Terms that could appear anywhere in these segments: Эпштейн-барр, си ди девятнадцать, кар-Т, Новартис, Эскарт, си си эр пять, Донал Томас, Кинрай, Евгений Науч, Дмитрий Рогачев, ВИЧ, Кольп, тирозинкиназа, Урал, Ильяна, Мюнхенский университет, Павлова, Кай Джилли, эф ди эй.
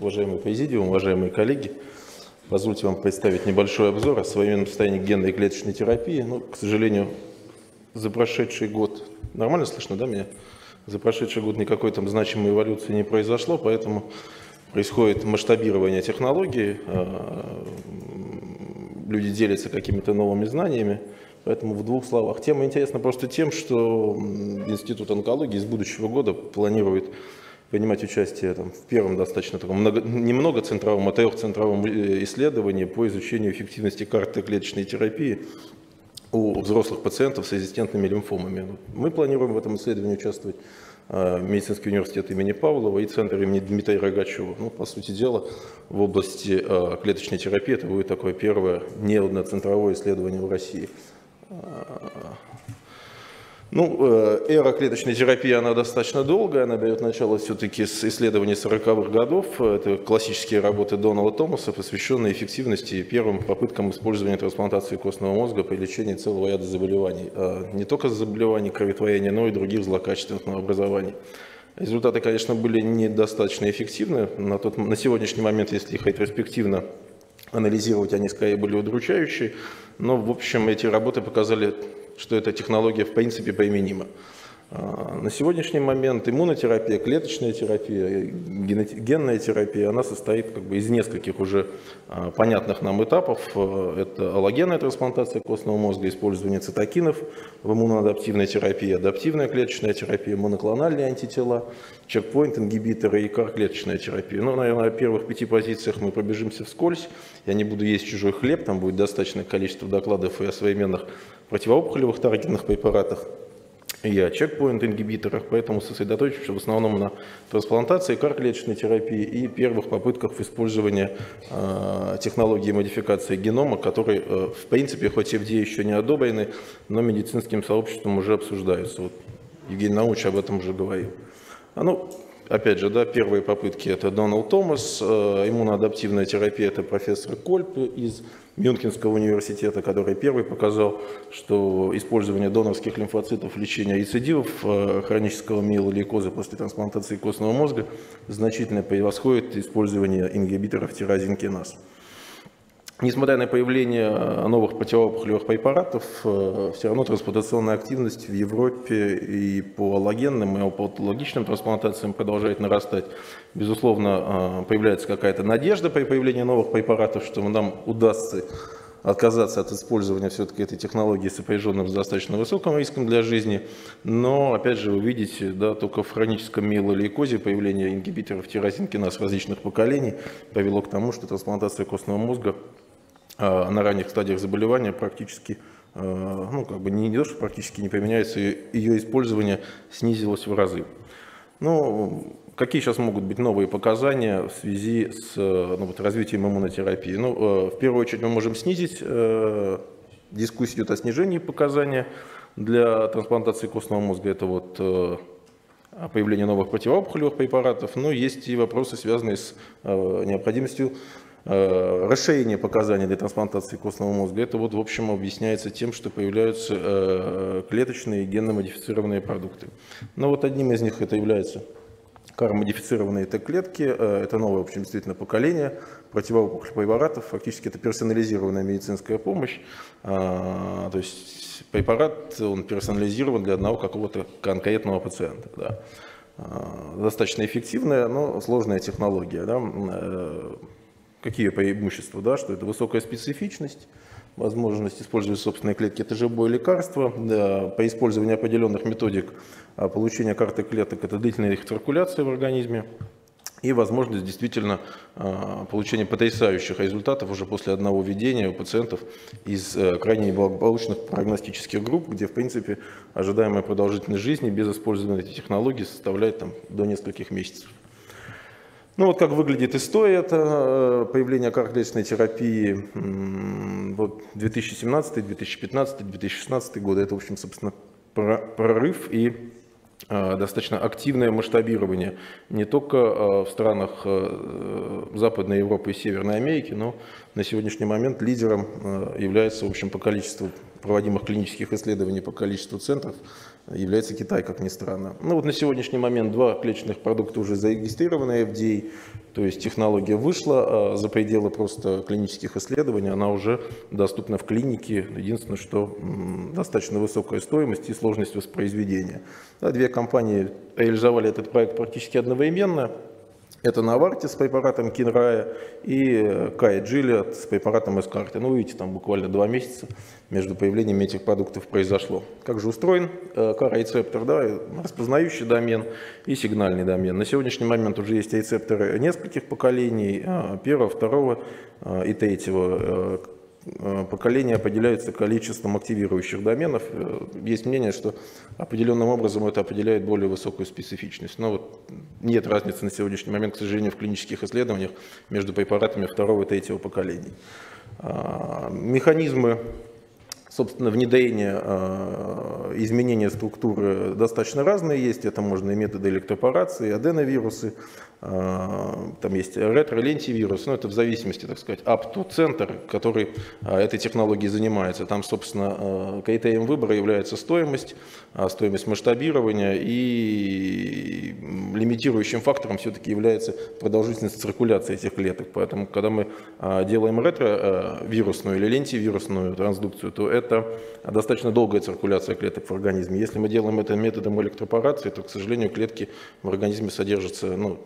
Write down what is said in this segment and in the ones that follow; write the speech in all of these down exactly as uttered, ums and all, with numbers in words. Уважаемый президиум, уважаемые коллеги, позвольте вам представить небольшой обзор о современном состоянии генной и клеточной терапии. Ну, к сожалению, за прошедший год, нормально слышно, да, меня? За прошедший год никакой там значимой эволюции не произошло, поэтому происходит масштабирование технологий, люди делятся какими-то новыми знаниями, поэтому в двух словах. Тема интересна просто тем, что Институт онкологии с будущего года планирует принимать участие там, в первом достаточно таком много, не многоцентровом, а трехцентровом исследовании по изучению эффективности карты клеточной терапии у взрослых пациентов с резистентными лимфомами. Мы планируем в этом исследовании участвовать Медицинский университет имени Павлова и Центр имени Дмитрия Рогачева. Ну, по сути дела, в области клеточной терапии это будет такое первое неодноцентровое исследование в России. Ну, эра клеточной терапии, она достаточно долгая, она берет начало все-таки с исследований сороковых годов. Это классические работы Донала Томаса, посвященные эффективности и первым попыткам использования трансплантации костного мозга при лечении целого ряда заболеваний. Не только заболеваний кроветворения, но и других злокачественных новообразований. Результаты, конечно, были недостаточно эффективны. На, тот, на сегодняшний момент, если их ретроспективно анализировать, они скорее были удручающие. Но, в общем, эти работы показали, что эта технология в принципе применима. На сегодняшний момент иммунотерапия, клеточная терапия, генная терапия, она состоит как бы из нескольких уже понятных нам этапов. Это аллогенная трансплантация костного мозга, использование цитокинов в иммуноадаптивной терапии, адаптивная клеточная терапия, моноклональные антитела, чекпоинт-ингибиторы и кар-клеточная терапия. Ну, наверное, о первых пяти позициях мы пробежимся вскользь. Я не буду есть чужой хлеб, там будет достаточное количество докладов и о современных противоопухолевых таргетных препаратах, и о чекпоинт-ингибиторах, поэтому сосредоточимся в основном на трансплантации, кар-клеточной терапии и первых попытках в использовании э, технологии модификации генома, которые, э, в принципе, хоть эф ди эй еще не одобрены, но медицинским сообществом уже обсуждаются. Вот Евгений Науч об этом уже говорил. А ну, опять же, да, первые попытки – это Донал Томас, э, иммуноадаптивная терапия – это профессор Кольп из Мюнхенского университета, который первый показал, что использование донорских лимфоцитов в лечении рецидивов хронического миелолейкоза после трансплантации костного мозга значительно превосходит использование ингибиторов тирозинкиназ. Несмотря на появление новых противоопухолевых препаратов, все равно трансплантационная активность в Европе и по аллогенным, и по патологичным трансплантациям продолжает нарастать. Безусловно, появляется какая-то надежда при появлении новых препаратов, что нам удастся отказаться от использования все-таки этой технологии, сопряженной с достаточно высоким риском для жизни. Но, опять же, вы видите, да, только в хроническом миелолейкозе появление ингибиторов тирозинкиназ различных поколений привело к тому, что трансплантация костного мозга на ранних стадиях заболевания практически, ну, как бы не, не то, что практически не применяется, ее, ее использование снизилось в разы. Ну, какие сейчас могут быть новые показания в связи с ну, вот, развитием иммунотерапии? Ну, в первую очередь мы можем снизить, дискуссия идет о снижении показаний для трансплантации костного мозга, это вот появление новых противоопухолевых препаратов, но есть и вопросы, связанные с необходимостью расширение показаний для трансплантации костного мозга. Это вот, в общем, объясняется тем, что появляются клеточные и генно-модифицированные продукты. Но вот одним из них это является кар-модифицированные Т-клетки. Это новое, в общем, действительно поколение противоопухолевых препаратов. Фактически это персонализированная медицинская помощь. То есть препарат, он персонализирован для одного какого-то конкретного пациента. Да. Достаточно эффективная, но сложная технология. Да. Какие преимущества, да, что это высокая специфичность, возможность использовать собственные клетки, это живое лекарство, да, по использованию определенных методик получения карты клеток, это длительная их циркуляция в организме и возможность действительно получения потрясающих результатов уже после одного введения у пациентов из крайне неблагополучных прогностических групп, где, в принципе, ожидаемая продолжительность жизни без использования этой технологии составляет там, до нескольких месяцев. Ну вот как выглядит история, это появление кар-клеточной терапии вот, две тысячи семнадцатый, две тысячи пятнадцатый, две тысячи шестнадцатый годы. Это, в общем, собственно, прорыв и достаточно активное масштабирование не только в странах Западной Европы и Северной Америки, но на сегодняшний момент лидером является, в общем, по количеству проводимых клинических исследований по количеству центров является Китай, как ни странно. Ну вот на сегодняшний момент два клеточных продукта уже зарегистрированы эф ди эй, то есть технология вышла а за пределы просто клинических исследований, она уже доступна в клинике, единственное, что м, достаточно высокая стоимость и сложность воспроизведения. Да, две компании реализовали этот проект практически одновременно. Это Новартис с препаратом Кинрая и Кай Джилли с препаратом Эскарта. Ну, видите, там буквально два месяца между появлением этих продуктов произошло. Как же устроен К-рецептор, да, распознающий домен и сигнальный домен. На сегодняшний момент уже есть рецепторы нескольких поколений, первого, второго и третьего. Поколения определяются количеством активирующих доменов. Есть мнение, что определенным образом это определяет более высокую специфичность. Но вот нет разницы на сегодняшний момент, к сожалению, в клинических исследованиях между препаратами второго и третьего поколений. Механизмы, собственно, внедрение изменения структуры достаточно разные есть. Это можно и методы электропорации, аденовирусы, там есть ретро-лентивирус, но это в зависимости, так сказать, апто-центр, который этой технологией занимается. Там, собственно, критерием выбора является стоимость, стоимость масштабирования, и лимитирующим фактором все-таки является продолжительность циркуляции этих клеток. Поэтому, когда мы делаем ретро-вирусную или лентивирусную трансдукцию, то это достаточно долгая циркуляция клеток в организме. Если мы делаем это методом электропорации, то, к сожалению, клетки в организме содержатся ну,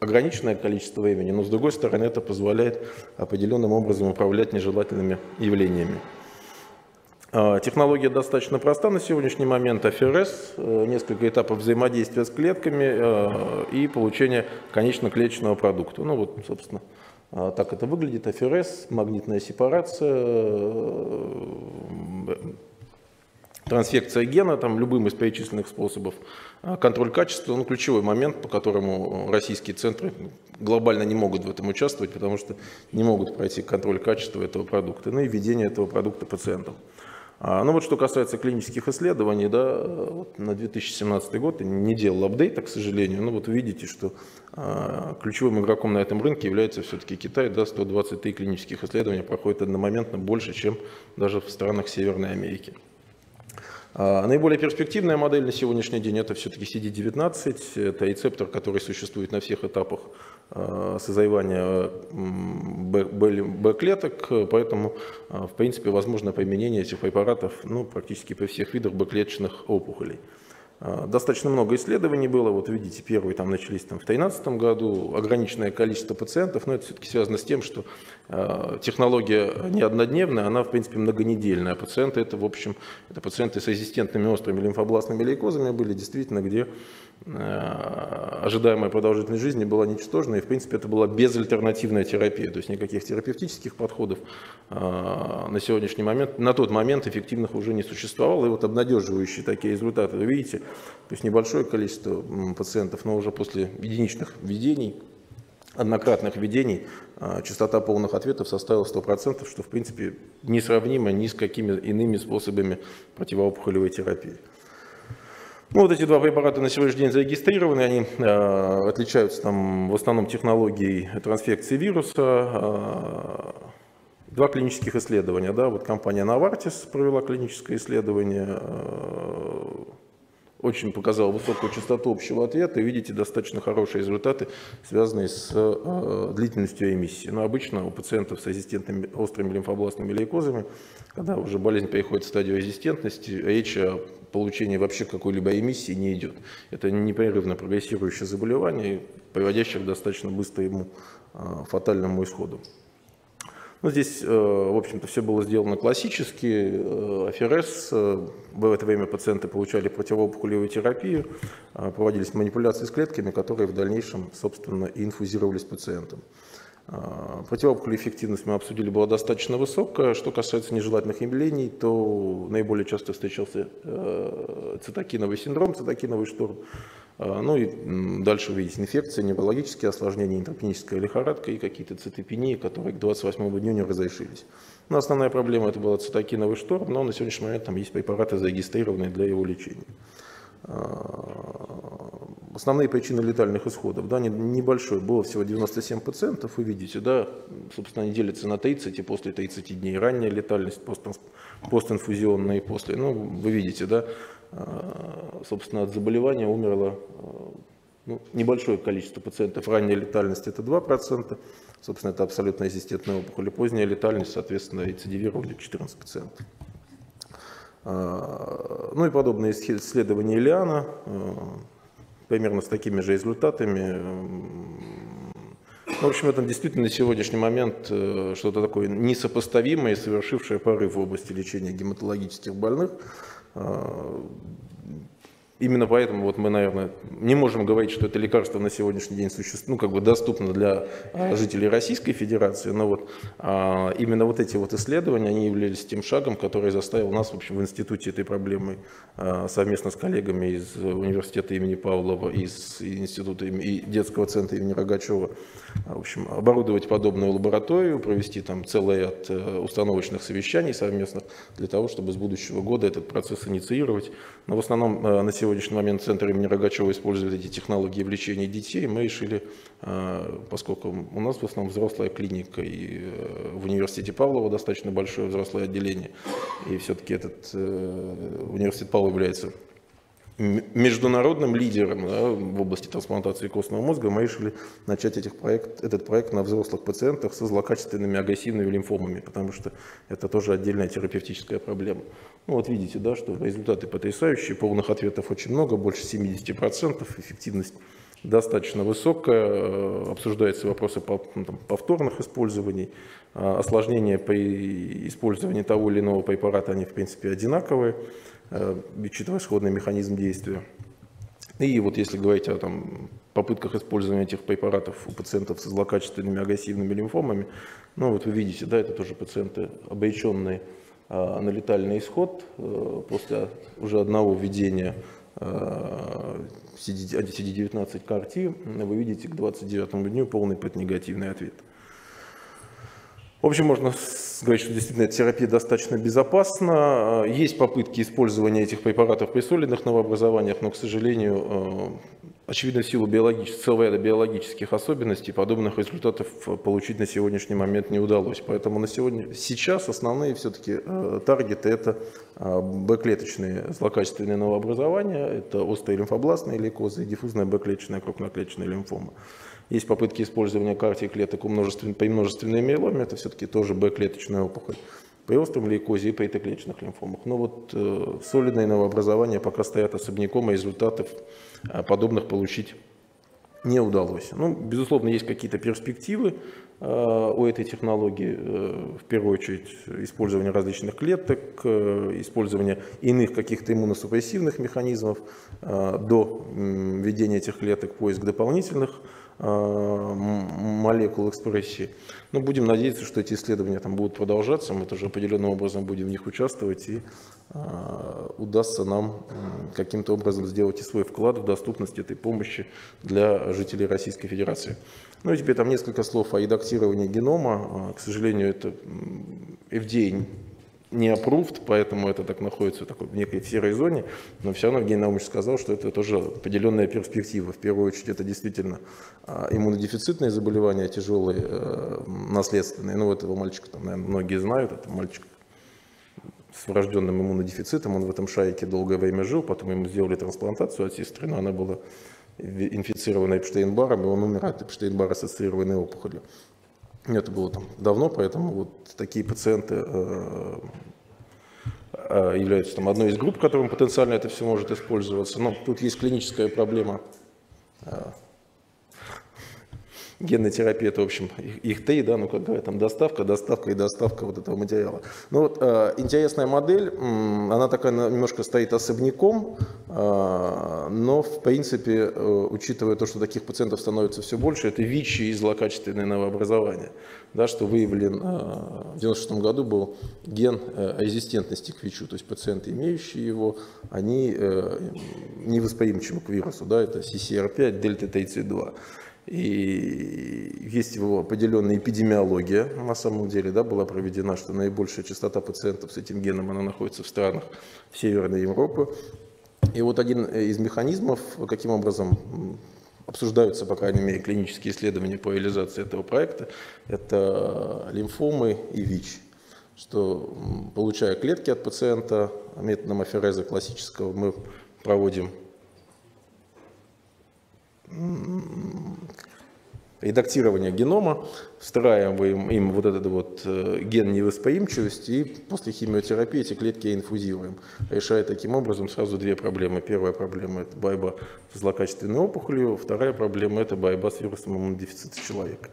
ограниченное количество времени, но, с другой стороны, это позволяет определенным образом управлять нежелательными явлениями. Технология достаточно проста на сегодняшний момент. эф эр эс, несколько этапов взаимодействия с клетками и получение конечноклеточного продукта. Ну вот, собственно, так это выглядит. эф эр эс, магнитная сепарация, трансфекция гена, там, любым из перечисленных способов. Контроль качества, ну, ключевой момент, по которому российские центры глобально не могут в этом участвовать, потому что не могут пройти контроль качества этого продукта, ну и введение этого продукта пациентам. А, ну вот что касается клинических исследований, да, вот на две тысячи семнадцатый год не делал апдейта, к сожалению, но вот видите, что а, ключевым игроком на этом рынке является все-таки Китай, да, сто двадцать три клинических исследования проходят одномоментно больше, чем даже в странах Северной Америки. Наиболее перспективная модель на сегодняшний день – это все-таки си ди девятнадцать, это рецептор, который существует на всех этапах созревания Б-клеток, поэтому, в принципе, возможно применение этих препаратов ну, практически при всех видах Б-клеточных опухолей. Достаточно много исследований было, вот видите, первые там начались там, в две тысячи тринадцатом году, ограниченное количество пациентов, но это все-таки связано с тем, что э, технология не однодневная, она в принципе многонедельная, пациенты это в общем, это пациенты с резистентными острыми лимфобластными лейкозами были действительно, где э, ожидаемая продолжительность жизни была ничтожна, и в принципе это была безальтернативная терапия, то есть никаких терапевтических подходов э, на сегодняшний момент, на тот момент эффективных уже не существовало, и вот обнадеживающие такие результаты, вы видите, то есть небольшое количество пациентов, но уже после единичных введений, однократных введений, частота полных ответов составила сто процентов, что в принципе несравнимо ни с какими иными способами противоопухолевой терапии. Ну, вот эти два препарата на сегодняшний день зарегистрированы, они э, отличаются там, в основном технологией трансфекции вируса. Э, Два клинических исследования. Да? Вот компания Новартис провела клиническое исследование, э, очень показала высокую частоту общего ответа, и видите достаточно хорошие результаты, связанные с э, длительностью эмиссии. Но обычно у пациентов с резистентными острыми лимфобластными лейкозами, когда уже болезнь переходит в стадию резистентности, речь о получении вообще какой-либо эмиссии не идет. Это непрерывно прогрессирующее заболевание, приводящее к достаточно быстрому э, фатальному исходу. Ну, здесь, в общем-то, все было сделано классически. эф эр эс, в это время пациенты получали противоопухолевую терапию, проводились манипуляции с клетками, которые в дальнейшем, собственно, и инфузировались пациентам. Противоопухолевая эффективность мы обсудили, была достаточно высокая. Что касается нежелательных явлений, то наиболее часто встречался цитокиновый синдром, цитокиновый шторм. Ну и дальше вы видите инфекции, неврологические осложнения, интропеническая лихорадка и какие-то цитопении, которые к двадцать восьмому дню не разрешились. Но основная проблема это была цитокиновый шторм, но на сегодняшний момент там есть препараты, зарегистрированные для его лечения. Основные причины летальных исходов, да, небольшой, было всего девяносто семь пациентов, вы видите, да, собственно, они делятся на тридцать и после тридцати дней. Ранняя летальность, постинфузионные после. Ну, вы видите, да, собственно, от заболевания умерло ну, небольшое количество пациентов. Ранняя летальность – это два процента, собственно, это абсолютно резистентная опухоль. Поздняя летальность, соответственно, рецидивировали четырнадцать пациентов. Ну и подобные исследования Ильяна, примерно с такими же результатами. В общем, это действительно на сегодняшний момент что-то такое несопоставимое, совершившее порыв в области лечения гематологических больных. Именно поэтому вот мы, наверное, не можем говорить, что это лекарство на сегодняшний день существует, ну, как бы доступно для жителей Российской Федерации, но вот а, именно вот эти вот исследования, они являлись тем шагом, который заставил нас, в общем, в институте этой проблемы а, совместно с коллегами из университета имени Павлова, из института и детского центра имени Рогачева, в общем, оборудовать подобную лабораторию, провести там целый ряд установочных совещаний совместных для того, чтобы с будущего года этот процесс инициировать. Но в основном а, на сегодня В сегодняшний момент Центр имени Рогачева использует эти технологии в лечении детей. Мы решили, поскольку у нас в основном взрослая клиника, и в университете Павлова достаточно большое взрослое отделение, и все-таки этот университет Павлова является международным лидером, да, в области трансплантации костного мозга, мы решили начать этих проект, этот проект на взрослых пациентах со злокачественными агрессивными лимфомами, потому что это тоже отдельная терапевтическая проблема. Ну вот видите, да, что результаты потрясающие, полных ответов очень много, больше семидесяти процентов, эффективность достаточно высокая, обсуждаются вопросы повторных использований, осложнения при использовании того или иного препарата, они в принципе одинаковые, учитывая исходный механизм действия. И вот если говорить о там, попытках использования этих препаратов у пациентов со злокачественными агрессивными лимфомами, ну вот вы видите, да, это тоже пациенты, обреченные а, на летальный исход а, после уже одного введения си ди девятнадцать кар-Т, вы видите к двадцать девятому дню полный поднегативный ответ. В общем, можно сказать, что действительно эта терапия достаточно безопасна. Есть попытки использования этих препаратов при солидных новообразованиях, но, к сожалению, очевидно, в силу биологических, целого ряда биологических особенностей подобных результатов получить на сегодняшний момент не удалось. Поэтому на сегодня, сейчас основные все-таки таргеты – это Б-клеточные злокачественные новообразования, это острые лимфобластные лейкозы и диффузная Б-клеточная крупноклеточная лимфома. Есть попытки использования кар-Т клеток у множествен... при множественной миеломе, это все-таки тоже Б-клеточная опухоль, при остром лейкозе и при Т-клеточных лимфомах. Но вот э, солидные новообразования пока стоят особняком, и результатов э, подобных получить не удалось. Ну, безусловно, есть какие-то перспективы э, у этой технологии, э, в первую очередь использование различных клеток, э, использование иных каких-то иммуносупрессивных механизмов э, до э, введения этих клеток, поиск дополнительных молекул экспрессии. Но будем надеяться, что эти исследования там будут продолжаться, мы тоже определенным образом будем в них участвовать, и э, удастся нам э, каким-то образом сделать и свой вклад в доступность этой помощи для жителей Российской Федерации. Ну и теперь там несколько слов о редактировании генома. К сожалению, это эф ди эй не approved, поэтому это так находится в, такой, в некой серой зоне, но все равно Евгений Науч сказал, что это тоже определенная перспектива. В первую очередь это действительно иммунодефицитные заболевания, тяжелые, э, наследственные. Ну, этого мальчика, там, наверное, многие знают, это мальчик с врожденным иммунодефицитом, он в этом шарике долгое время жил, потом ему сделали трансплантацию от сестры, но она была инфицирована Эпштейн-барром, и он умер от Эпштейн-барра ассоциированной опухоли. Это было там давно, поэтому вот такие пациенты э, являются там, одной из групп, которым потенциально это все может использоваться. Но тут есть клиническая проблема. Генная терапия, это, в общем, их три, да, ну, как говорят, там доставка, доставка и доставка вот этого материала. Ну, вот э, интересная модель, э, она такая немножко стоит особняком, э, но, в принципе, э, учитывая то, что таких пациентов становится все больше, это ВИЧ и злокачественные новообразования, да, что выявлен э, в девяносто шестом году был ген э, резистентности к ВИЧу, то есть пациенты, имеющие его, они э, невосприимчивы к вирусу, да, это си си эр пять, дельта тридцать два. И есть его определенная эпидемиология, на самом деле, да, была проведена, что наибольшая частота пациентов с этим геном, она находится в странах Северной Европы. И вот один из механизмов, каким образом обсуждаются, по крайней мере, клинические исследования по реализации этого проекта, это лимфомы и ВИЧ. что, получая клетки от пациента методом афереза классического, мы проводим редактирование генома, встраиваем им вот этот вот ген невосприимчивости, и после химиотерапии эти клетки инфузируем, решая таким образом сразу две проблемы. Первая проблема – это борьба с злокачественной опухолью, вторая проблема – это борьба с вирусом иммунодефицита человека.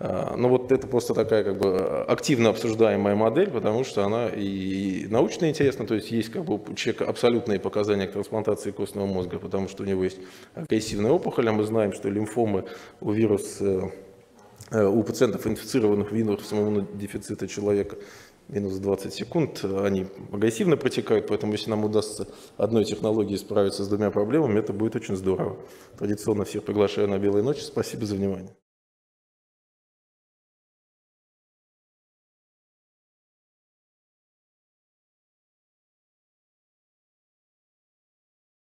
Ну вот это просто такая как бы активно обсуждаемая модель, потому что она и научно интересна, то есть есть как бы у человека абсолютные показания к трансплантации костного мозга, потому что у него есть агрессивная опухоль, а мы знаем, что лимфомы у вирус, у пациентов, инфицированных вирусом иммунодефицита человека, минус двадцать секунд, они агрессивно протекают, поэтому если нам удастся одной технологией справиться с двумя проблемами, это будет очень здорово. Традиционно всех приглашаю на белые ночи, спасибо за внимание.